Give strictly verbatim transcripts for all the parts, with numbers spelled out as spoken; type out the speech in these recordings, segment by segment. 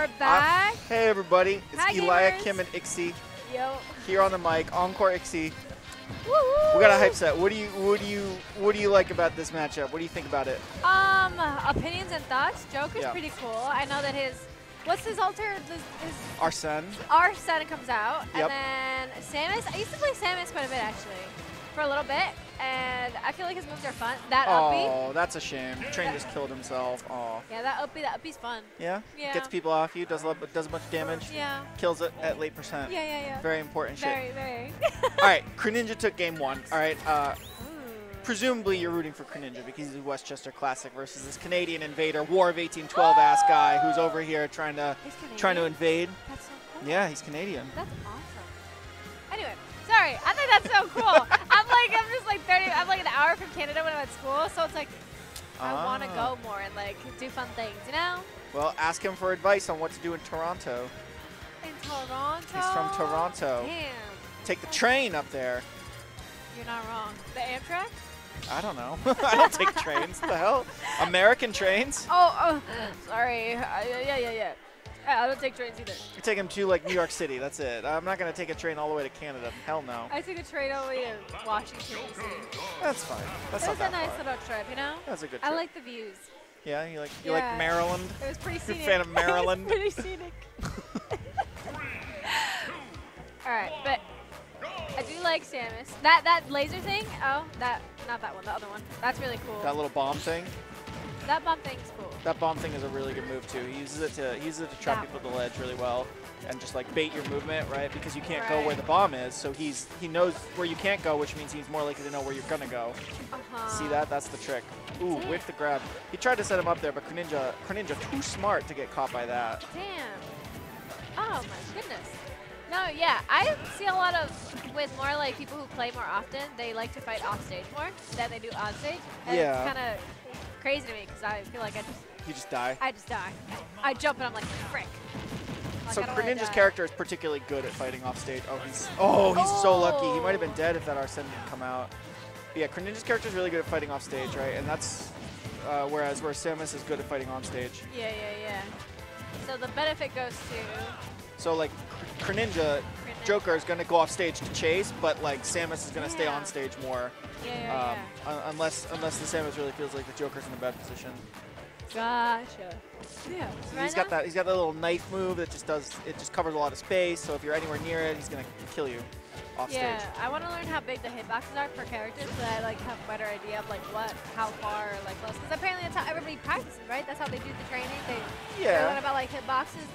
We're back. Uh, hey, everybody. It's Hi, Eliah, gamers. Kim, and Ixy. Yo. Here on the mic. Encore, Ixy. Woo-hoo. We got a hype set. What do you what do you what do you like about this matchup? What do you think about it? Um, opinions and thoughts. Joker's yeah. pretty cool. I know that his what's his alter? His, his Arsene. Arsene comes out, yep. and then Samus. I used to play Samus quite a bit actually, for a little bit, and I feel like his moves are fun. That oh, uppie. That's a shame. Train just killed himself. Oh. Yeah, that uppie. That uppie's fun. Yeah. Yeah. Gets people off you. Does a little, does a bunch of damage. Yeah. Kills it at late percent. Yeah, yeah, yeah. Very important shit. Very, very. All right, Kreninja took game one. All right. Uh, presumably you're rooting for Kreninja because he's a Westchester classic versus this Canadian invader, War of eighteen twelve oh! ass guy who's over here trying to trying to invade. That's so cool. Yeah, he's Canadian. That's awesome. Anyway, sorry. I think that's so cool. I'm like I'm just like thirty. I'm like an hour from Canada when I'm at school, so it's like I ah. want to go more and like do fun things, you know. Well, ask him for advice on what to do in Toronto. In Toronto. He's from Toronto. Damn. Take the train up there. You're not wrong. The Amtrak. I don't know. I don't take trains. The hell? American trains? Oh, oh sorry. Uh, yeah, yeah, yeah. I don't take trains either. You take them to, like, New York City. That's it. I'm not going to take a train all the way to Canada. Hell no. I took a train all the way to Washington, D C That's fine. That's it not that It was a nice far. little trip, you know? That was a good trip. I like the views. Yeah? You like you yeah. like Maryland? It was pretty scenic. You're a fan of Maryland? It was pretty scenic. All right, but... I do like Samus. That that laser thing. Oh, that not that one. The other one. That's really cool. That little bomb thing. That bomb thing's cool. That bomb thing is a really good move too. He uses it to he uses it to trap people to the ledge really well, and just like bait your movement, right? Because you can't right. go where the bomb is, so he's he knows where you can't go, which means he's more likely to know where you're gonna go. Uh-huh. See that? That's the trick. Ooh, Damn. with the grab. He tried to set him up there, but Kreninja Kreninja too smart to get caught by that. Damn. Oh my goodness. No, yeah, I see a lot of, with more like people who play more often, they like to fight off stage more than they do on stage. And yeah. it's kind of crazy to me because I feel like I just... You just die? I just die. I jump and I'm like, frick. Like, so Kreninja's character is particularly good at fighting off stage. Oh, he's, oh, he's oh. so lucky. He might have been dead if that Arsene didn't come out. But yeah, Kreninja's character is really good at fighting off stage, right? And that's uh, whereas where Samus is good at fighting on stage. Yeah, yeah, yeah. So the benefit goes to... So like Kreninja, Kreninja, Joker is gonna go off stage to chase, but like Samus is gonna yeah. stay on stage more, yeah, yeah, um, yeah. Un unless unless the Samus really feels like the Joker's in a bad position. Gotcha. Yeah. So right he's now? got that. He's got that little knife move that just does. It just covers a lot of space. So if you're anywhere near it, he's gonna kill you off yeah, stage. Yeah. I want to learn how big the hitboxes are per character, so that I like have a better idea of like what, how far, or, like close. Because apparently that's how everybody practices, right? That's how they do the training. They yeah. learn about like hitboxes.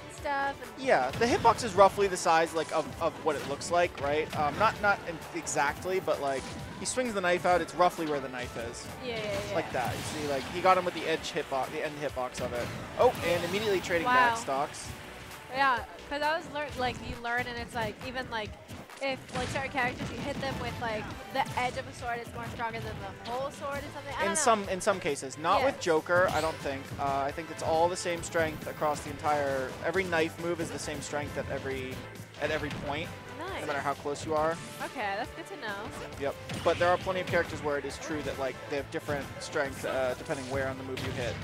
Yeah, the hitbox is roughly the size like of, of what it looks like, right? Um, not not exactly, but like he swings the knife out, it's roughly where the knife is. Yeah, yeah, yeah. Like that. You see, like he got him with the edge hitbox, the end hitbox of it. Oh, and immediately trading wow. back stocks. Yeah, because I was learn like you learn, and it's like even like if like certain characters you hit them with like the edge of a sword, it's more stronger than the whole sword or something. I in don't know. some in some cases, not yeah. with Joker, I don't think. Uh, I think it's all the same strength across the entire. Every knife move is the same strength at every at every point, nice. no matter how close you are. Okay, that's good to know. Yep, but there are plenty of characters where it is true that like they have different strengths uh, depending where on the move you hit.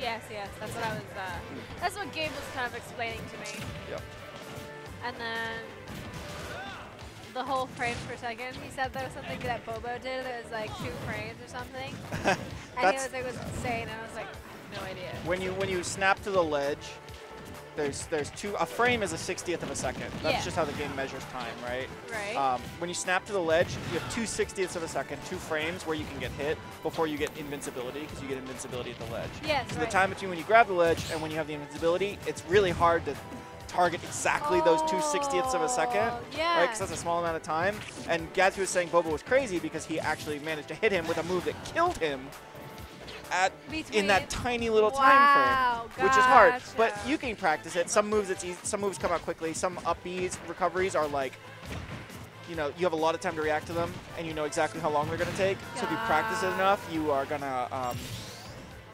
Yes, yes, that's what I was. Uh, that's what Gabe was kind of explaining to me. Yep. And then the whole frames per second. He said there was something that Bobo did that was like two frames or something. And he was like, it was insane. And I was like, I have no idea. When you when you snap to the ledge, there's there's two. A frame is a sixtieth of a second. That's yeah. just how the game measures time, right? Right. Um, when you snap to the ledge, you have two sixtieths of a second, two frames where you can get hit before you get invincibility, because you get invincibility at the ledge. Yes. So right. the time between when you grab the ledge and when you have the invincibility, it's really hard to target exactly oh, those two sixtieths of a second, yeah. right? Because that's a small amount of time. And Gatsby was saying Bobo was crazy because he actually managed to hit him with a move that killed him at Between. in that tiny little wow, time frame, gotcha. which is hard. But you can practice it. Some moves, it's easy. Some moves come out quickly. Some up B's recoveries are like, you know, you have a lot of time to react to them, and you know exactly how long they're going to take. God. So if you practice it enough, you are going to. Um,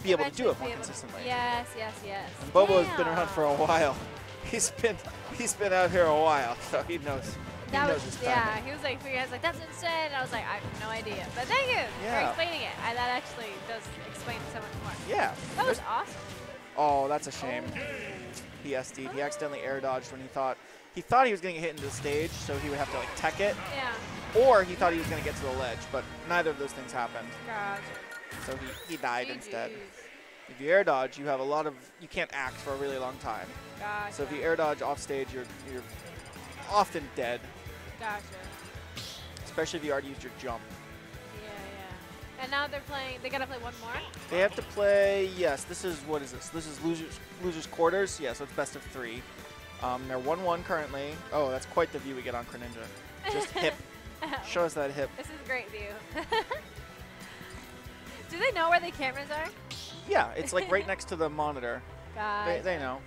Be able Eventually to do it more consistently. Yes, yes, yes. And Bobo Damn. has been around for a while. He's been he's been out here a while, so he knows. That he knows was his timing. Yeah. He was like, I was like, that's insane. And I was like, I have no idea. But thank you yeah. for explaining it. I, that actually does explain so much more. Yeah. That was There's, awesome. Oh, that's a shame. Oh. P S D'd. He accidentally air dodged when he thought he thought he was getting hit into the stage, so he would have to like tech it. Yeah. Or he thought he was going to get to the ledge, but neither of those things happened. Gotcha. So he, he died G Gs. Instead. If you air dodge, you have a lot of you can't act for a really long time. Gotcha. So if you air dodge off stage, you're you're often dead. Gotcha. Especially if you already used your jump. And now they're playing, they gotta play one more? They have to play, yes, this is, what is this? This is losers, losers quarters, yeah, so it's best of three. Um, they're one one currently. Oh, that's quite the view we get on Kreninja. Just hip. Show us that hip. This is a great view. Do they know where the cameras are? Yeah, it's like right next to the monitor. They, they know.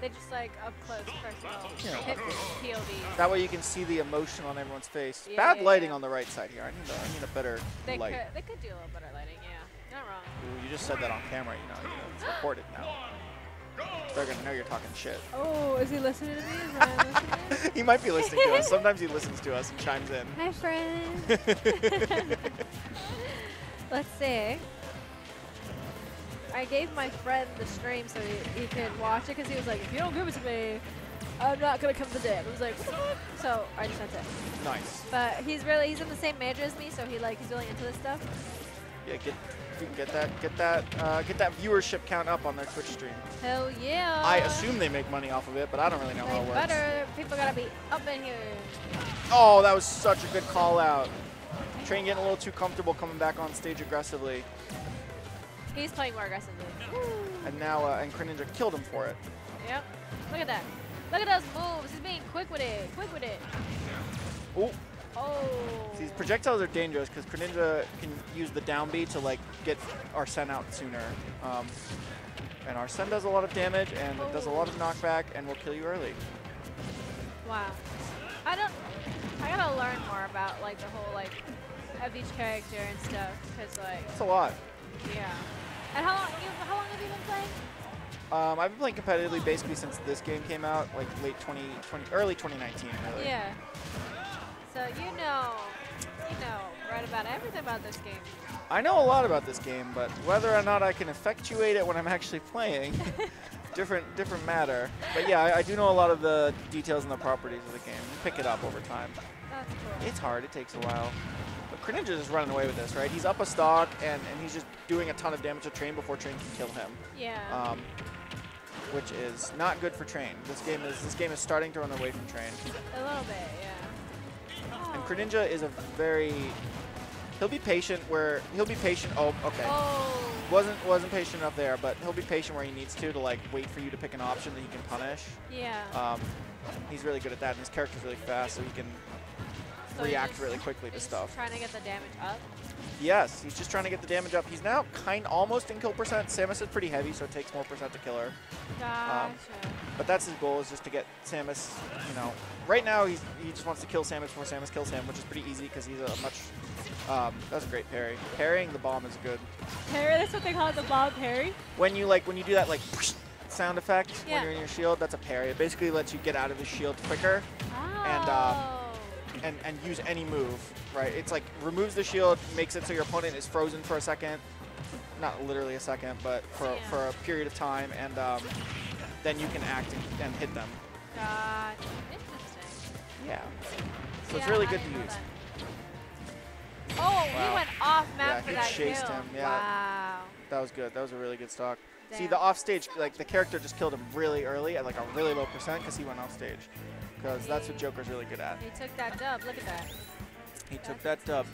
They just like up close personal. Yeah. P O V. That way you can see the emotion on everyone's face. Yeah, Bad yeah, lighting yeah. on the right side here. I need a, I need a better they light. Could, they could do a little better lighting, yeah. Not wrong. Ooh, you just said that on camera, you know. You know it's recorded now. They're going to know you're talking shit. Oh, is he listening to me? Is Ryan listening? He might be listening to us. Sometimes he listens to us and chimes in. Hi, friend. Let's see. I gave my friend the stream so he, he could watch it because he was like, if you don't give it to me, I'm not going to come to the day. I was like, what? So I just sent it. Nice. But he's really, he's in the same major as me, so he like, he's really into this stuff. Yeah, get, you can get that, get that, uh, get that viewership count up on their Twitch stream. Hell yeah. I assume they make money off of it, but I don't really know they how it works. Better. People got to be up in here. Oh, that was such a good call out. Train getting a little too comfortable coming back on stage aggressively. He's playing more aggressively. And now, uh, and Kreninja killed him for it. Yep. Look at that. Look at those moves. He's being quick with it. Quick with it. Ooh. Oh. These projectiles are dangerous because Kreninja can use the down B to like get Arsene out sooner. Um, and Arsene does a lot of damage and oh. it does a lot of knockback and will kill you early. Wow. I don't. I gotta learn more about like the whole like of each character and stuff because like. It's a lot. Yeah. And how long, you, how long have you been playing? Um, I've been playing competitively basically since this game came out, like late twenty twenty, early twenty nineteen, really. Yeah. So you know, you know right about everything about this game. I know a lot about this game, but whether or not I can effectuate it when I'm actually playing, different different matter. But yeah, I, I do know a lot of the details and the properties of the game. You pick it up over time. That's cool. It's hard. It takes a while. Kreninja is running away with this, right? He's up a stock, and, and he's just doing a ton of damage to Train before Train can kill him. Yeah. Um, which is not good for Train. This game is this game is starting to run away from Train. A little bit, yeah. Oh. And Kreninja is a very he'll be patient where he'll be patient. Oh, okay. Oh. Wasn't wasn't patient enough there, but he'll be patient where he needs to to like wait for you to pick an option that he can punish. Yeah. Um, he's really good at that, and his character's really fast, so he can. So react really quickly to stuff. Trying to get the damage up. Yes, he's just trying to get the damage up. He's now kind almost in kill percent. Samus is pretty heavy, so it takes more percent to kill her. Gotcha. Um, but that's his goal is just to get Samus. You know, right now he's, he just wants to kill Samus before Samus kills him, which is pretty easy because he's a much. Um, that was a great parry. Parrying the bomb is good. Parry. That's what they call it, the bomb parry. When you like when you do that like sound effect yeah. when you're in your shield, that's a parry. It basically lets you get out of the shield quicker. Oh. And. Um, And, and use any move, right? It's like removes the shield, makes it so your opponent is frozen for a second. Not literally a second, but for, yeah. for a period of time. And um, then you can act and, and hit them. God, interesting. Yeah. So yeah, it's really I good to use. That. Oh, wow. He went off map yeah, for that kill. Yeah, he chased him. Yeah. Wow. That was good. That was a really good stock. Damn. See, the offstage, like the character just killed him really early at like a really low percent because he went off stage. Because that's what Joker's really good at. He took that dub. Look at that. He took that dub.